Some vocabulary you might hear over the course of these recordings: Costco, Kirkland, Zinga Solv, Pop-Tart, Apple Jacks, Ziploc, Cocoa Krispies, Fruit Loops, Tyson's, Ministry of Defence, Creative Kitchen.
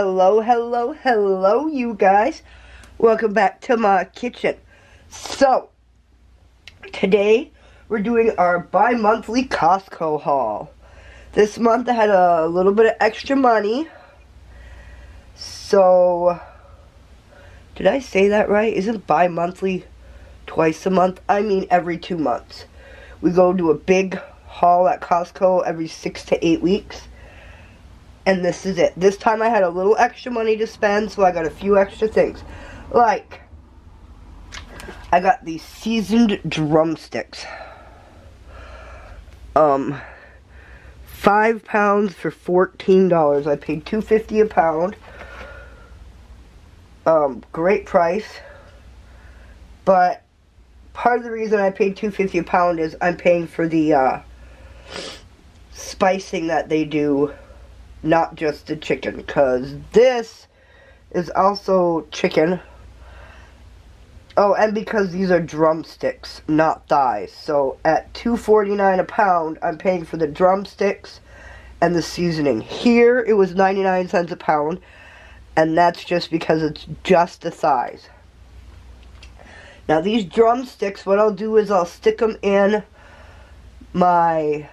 Hello, hello, hello, you guys. Welcome back to my kitchen. So, today we're doing our bi-monthly Costco haul. This month I had a little bit of extra money. So, did I say that right? Isn't bi-monthly twice a month? I mean every 2 months. We go do a big haul at Costco every 6 to 8 weeks. And this is it. This time I had a little extra money to spend, so I got a few extra things. Like, I got these seasoned drumsticks. 5 pounds for $14. I paid $2.50 a pound. Great price. But part of the reason I paid $2.50 a pound is I'm paying for the spicing that they do. Not just the chicken, because this is also chicken. Oh, and because these are drumsticks, not thighs. So at $2.49 a pound, I'm paying for the drumsticks and the seasoning. Here, it was 99 cents a pound, and that's just because it's just the thighs. Now, these drumsticks, what I'll do is I'll stick them in my...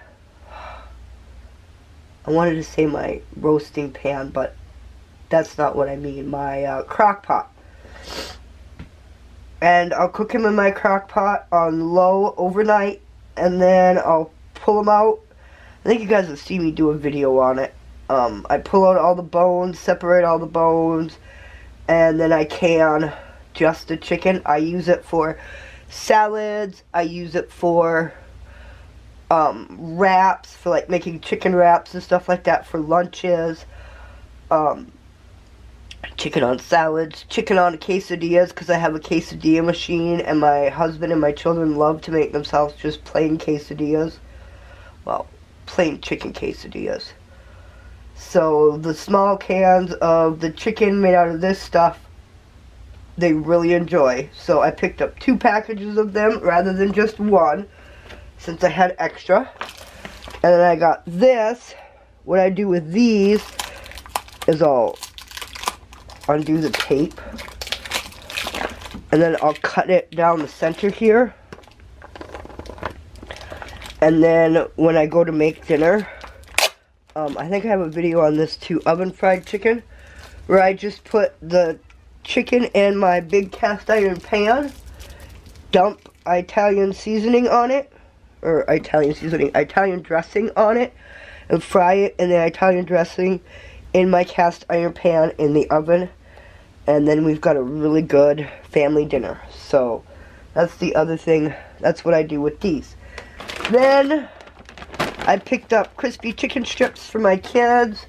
I wanted to say my roasting pan, but that's not what I mean. My crock pot. And I'll cook them in my crock pot on low overnight, and then I'll pull them out. I think you guys have seen me do a video on it. I pull out all the bones, separate all the bones, and then I can just the chicken. I use it for salads. I use it for... wraps, for like making chicken wraps and stuff like that, for lunches, chicken on salads, chicken on quesadillas, because I have a quesadilla machine and my husband and my children love to make themselves just plain quesadillas, well, plain chicken quesadillas. So the small cans of the chicken made out of this stuff they really enjoy, so I picked up 2 packages of them rather than just one, since I had extra. And then I got this. What I do with these is I'll undo the tape, and then I'll cut it down the center here, and then when I go to make dinner, I think I have a video on this too, oven fried chicken, where I just put the chicken in my big cast iron pan, dump Italian seasoning on it, or Italian seasoning, Italian dressing on it, and fry it in the Italian dressing in my cast iron pan in the oven, and then we've got a really good family dinner. So that's the other thing, that's what I do with these. Then I picked up crispy chicken strips for my kids,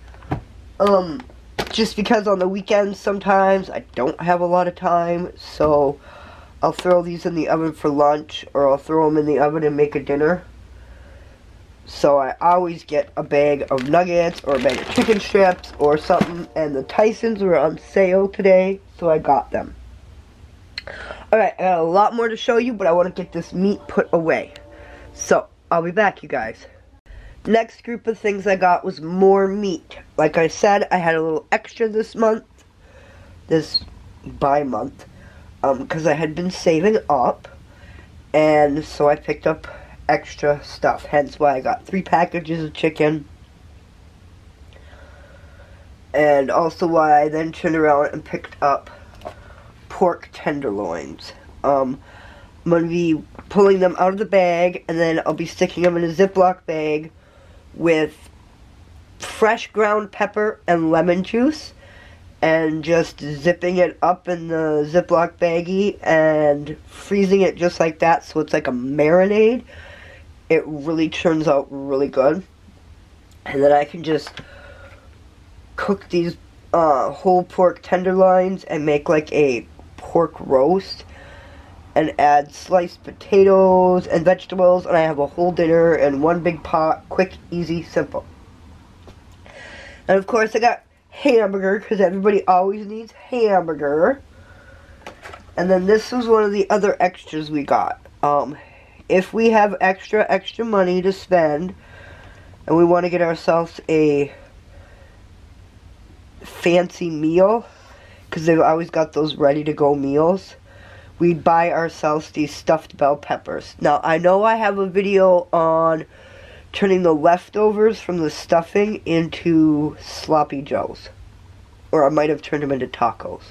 just because on the weekends sometimes I don't have a lot of time, so I'll throw these in the oven for lunch, or I'll throw them in the oven and make a dinner. So I always get a bag of nuggets or a bag of chicken strips or something. And the Tyson's were on sale today, so I got them. Alright, I got a lot more to show you, but I want to get this meat put away. So, I'll be back, you guys. Next group of things I got was more meat. Like I said, I had a little extra this month. This bi-month. Because I had been saving up, and so I picked up extra stuff, hence why I got 3 packages of chicken, and also why I then turned around and picked up pork tenderloins. I'm going to be pulling them out of the bag, and then I'll be sticking them in a Ziploc bag with fresh ground pepper and lemon juice, and just zipping it up in the Ziploc baggie and freezing it just like that, so it's like a marinade. It really turns out really good. And then I can just cook these whole pork tenderloins and make like a pork roast and add sliced potatoes and vegetables, and I have a whole dinner in one big pot. Quick, easy, simple. And of course I got hamburger, because everybody always needs hamburger. And then this was one of the other extras we got. If we have extra money to spend and we want to get ourselves a fancy meal, because they've always got those ready-to-go meals, we'd buy ourselves these stuffed bell peppers. Now, I know I have a video on turning the leftovers from the stuffing into sloppy joes. Or I might have turned them into tacos.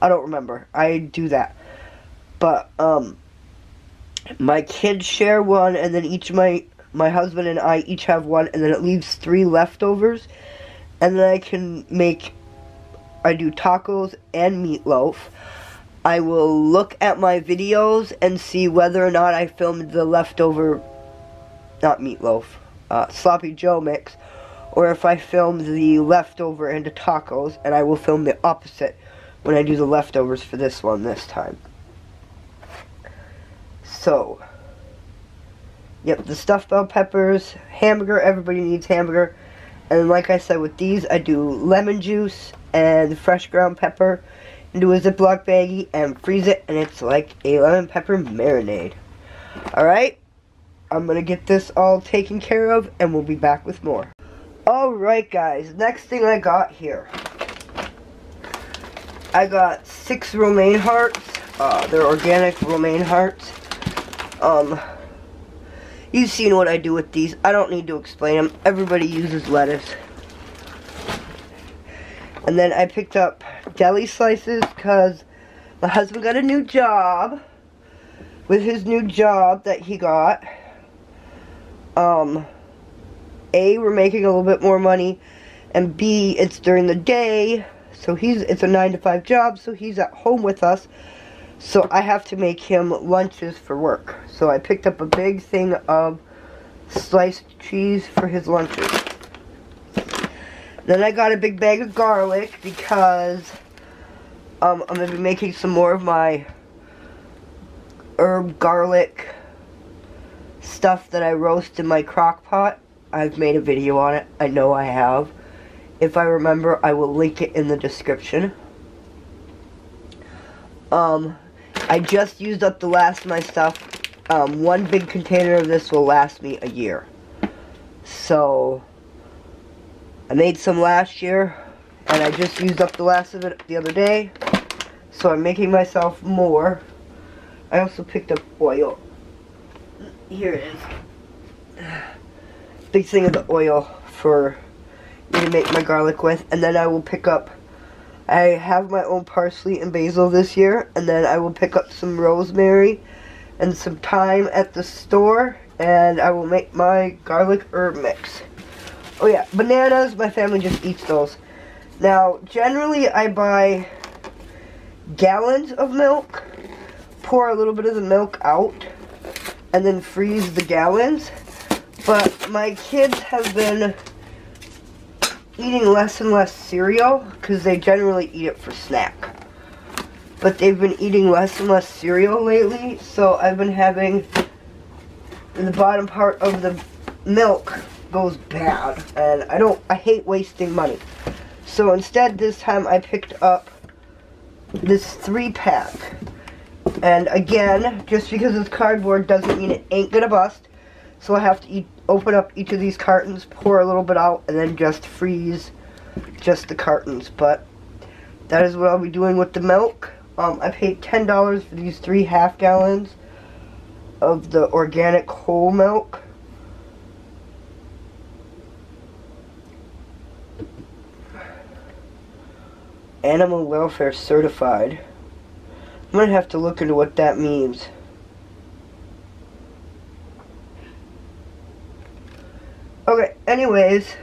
I don't remember. I do that. But, my kids share one, and then each my husband and I each have one, and then it leaves 3 leftovers. And then I can make, I do tacos and meatloaf. I will look at my videos and see whether or not I filmed the leftover, not meatloaf, sloppy joe mix, or if I filmed the leftover into tacos, and I will film the opposite when I do the leftovers for this one this time. So, yep, the stuffed bell peppers, hamburger, everybody needs hamburger, and like I said with these, I do lemon juice and fresh ground pepper, into a Ziploc baggie and freeze it, and it's like a lemon pepper marinade. Alright, I'm going to get this all taken care of, and we'll be back with more. Alright guys, next thing I got here. I got 6 romaine hearts. They're organic romaine hearts. You've seen what I do with these. I don't need to explain them. Everybody uses lettuce. And then I picked up deli slices because my husband got a new job. With his new job that he got, A, we're making a little bit more money, and B, it's during the day, so it's a 9-to-5 job, so he's at home with us, so I have to make him lunches for work. So I picked up a big thing of sliced cheese for his lunches. Then I got a big bag of garlic because I'm going to be making some more of my herb garlic stuff that I roast in my crock pot. I've made a video on it. I know I have. If I remember, I will link it in the description. I just used up the last of my stuff. One big container of this will last me a year. So I made some last year, and I just used up the last of it the other day, so I'm making myself more. I also picked up oil. Here it is. Big thing of the oil for me to make my garlic with, and then I will pick up, I have my own parsley and basil this year, and then I will pick up some rosemary and some thyme at the store, and I will make my garlic herb mix. Oh yeah, bananas, my family just eats those. Now, generally I buy gallons of milk, pour a little bit of the milk out, and then freeze the gallons. But my kids have been eating less and less cereal, because they generally eat it for snack. But they've been eating less and less cereal lately, so I've been having the bottom part of the milk goes bad, and I hate wasting money. So instead this time I picked up this 3-pack, and again, just because it's cardboard doesn't mean it ain't gonna bust, so I have to open up each of these cartons, pour a little bit out, and then just freeze just the cartons. But that is what I'll be doing with the milk. I paid $10 for these 3 half gallons of the organic whole milk. Animal welfare certified. I'm gonna have to look into what that means. Okay, anyways,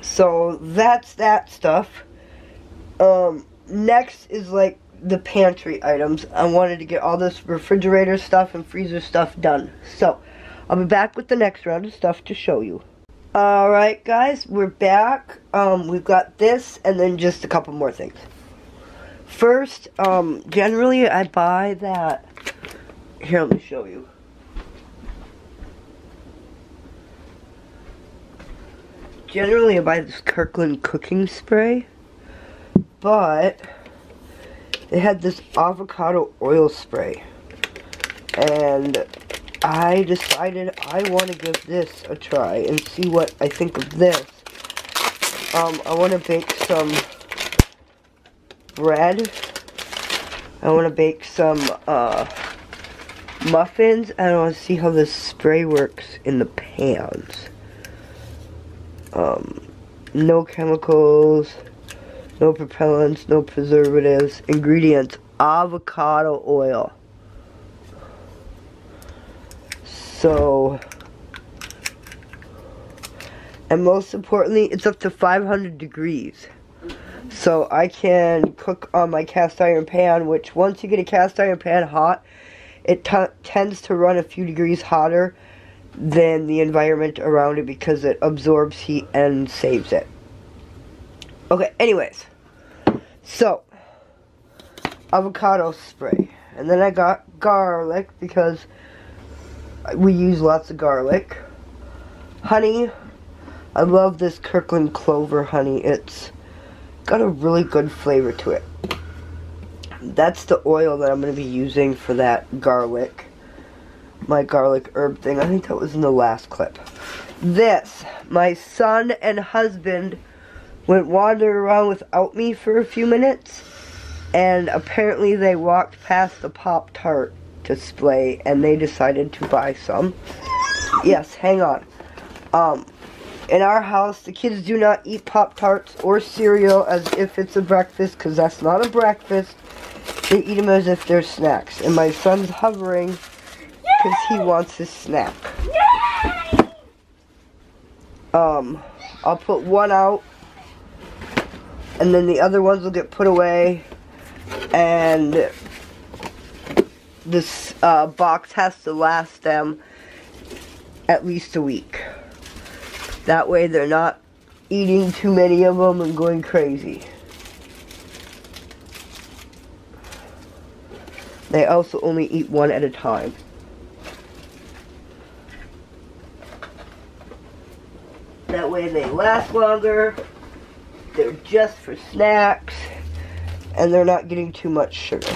so that's that stuff. Next is like the pantry items. I wanted to get all this refrigerator stuff and freezer stuff done, so I'll be back with the next round of stuff to show you. Alright guys, we're back. We've got this and then just a couple more things. First, generally I buy that. Here, let me show you. Generally I buy this Kirkland cooking spray, but they had this avocado oil spray, and I decided I want to give this a try and see what I think of this. I want to bake some bread. I want to bake some muffins, and I want to see how this spray works in the pans. No chemicals, no propellants, no preservatives. Ingredients: avocado oil. So, and most importantly, it's up to 500 degrees. So I can cook on my cast iron pan, which once you get a cast iron pan hot, it tends to run a few degrees hotter than the environment around it because it absorbs heat and saves it. Okay, anyways. So, avocado spray. And then I got garlic because we use lots of garlic. Honey. I love this Kirkland clover honey. It's got a really good flavor to it. That's the oil that I'm going to be using for that garlic, my garlic herb thing. I think that was in the last clip. This, my son and husband went wandering around without me for a few minutes, and apparently they walked past the Pop-Tart display and they decided to buy some. Yes, hang on. In our house, the kids do not eat Pop-Tarts or cereal as if it's a breakfast, because that's not a breakfast. They eat them as if they're snacks. And my son's hovering because he wants his snack. Yay! I'll put one out, and then the other ones will get put away. And this box has to last them at least a week. That way they're not eating too many of them and going crazy. They also only eat one at a time. That way they last longer, they're just for snacks, and they're not getting too much sugar.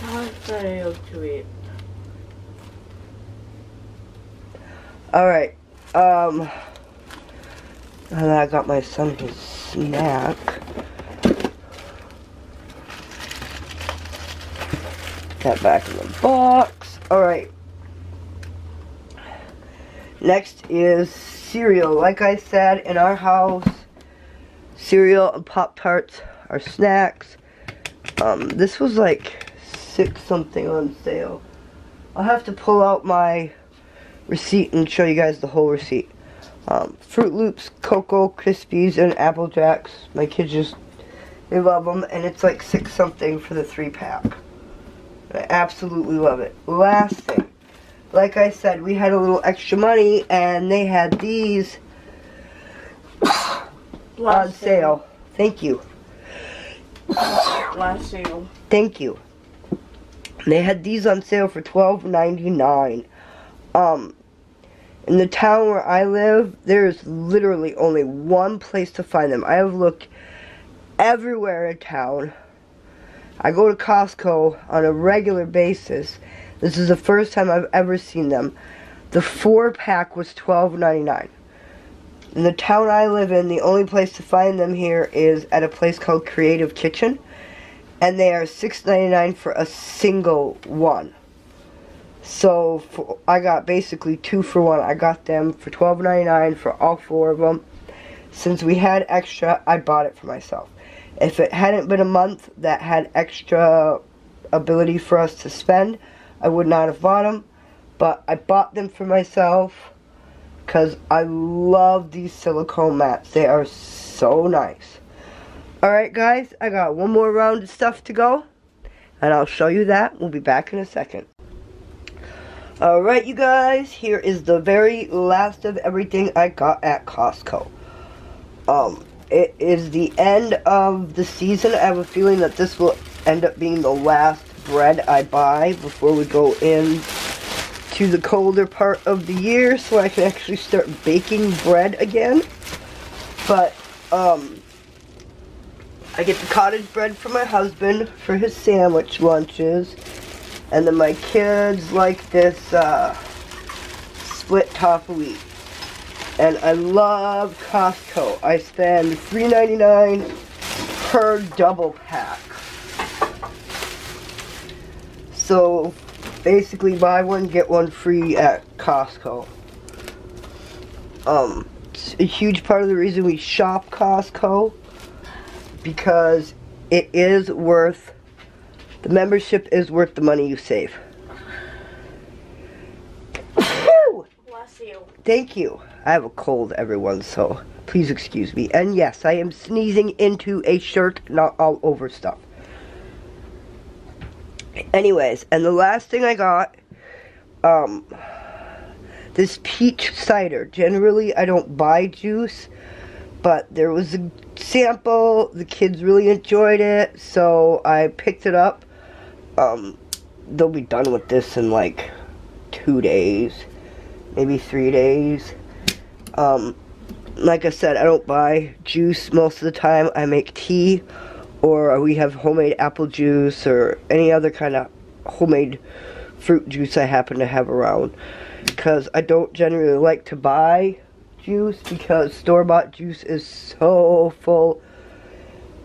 How much cereal to eat? Alright, and I got my son his snack. That back in the box. Alright. Next is cereal. Like I said, in our house, cereal and Pop-Tarts are snacks. This was like 6-something on sale. I'll have to pull out my receipt and show you guys the whole receipt. Fruit Loops, Cocoa Krispies, and Apple Jacks. My kids just, they love them, and it's like 6-something for the 3-pack. I absolutely love it. Last thing, like I said, we had a little extra money, and they had these on sale. Thank you. Last sale. Thank you. They had these on sale for $12.99. In the town where I live, there's literally only one place to find them. I have looked everywhere in town. I go to Costco on a regular basis. This is the first time I've ever seen them. The 4-pack was $12.99. In the town I live in, the only place to find them here is at a place called Creative Kitchen, and they are $6.99 for a single one. So, I got basically 2 for 1. I got them for $12.99 for all 4 of them. Since we had extra, I bought it for myself. If it hadn't been a month that had extra ability for us to spend, I would not have bought them. But I bought them for myself because I love these silicone mats. They are so nice. Alright guys, I got one more round of stuff to go, and I'll show you that. We'll be back in a second. Alright you guys, here is the very last of everything I got at Costco. It is the end of the season. I have a feeling that this will end up being the last bread I buy before we go in to the colder part of the year, so I can actually start baking bread again. But I get the cottage bread for my husband for his sandwich lunches. And then my kids like this split top wheat. And I love Costco. I spend $3.99 per double pack. So basically buy one, get one free at Costco. A huge part of the reason we shop Costco, because it is worth, the membership is worth the money you save. Bless you. Thank you. I have a cold, everyone, so please excuse me. And yes, I am sneezing into a shirt, not all over stuff. Anyways, and the last thing I got, this peach cider. Generally, I don't buy juice, but there was a sample. The kids really enjoyed it, so I picked it up. They'll be done with this in like 2 days, maybe 3 days. Like I said, I don't buy juice most of the time. I make tea, or we have homemade apple juice, or any other kind of homemade fruit juice I happen to have around. Because I don't generally like to buy juice, because store-bought juice is so full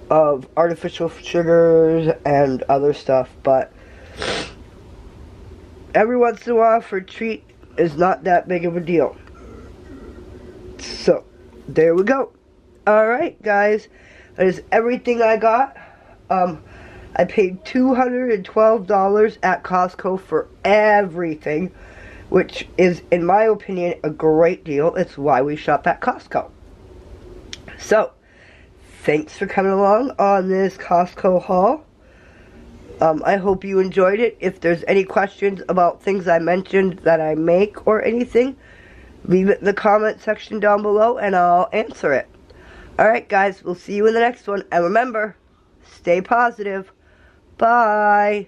of artificial sugars and other stuff. But every once in a while for a treat is not that big of a deal. So there we go. Alright guys, that is everything I got. I paid $212 at Costco for everything, which is, in my opinion, a great deal. It's why we shop at Costco. So, thanks for coming along on this Costco haul. I hope you enjoyed it. If there's any questions about things I mentioned that I make or anything, leave it in the comment section down below and I'll answer it. Alright guys, we'll see you in the next one. And remember, stay positive. Bye.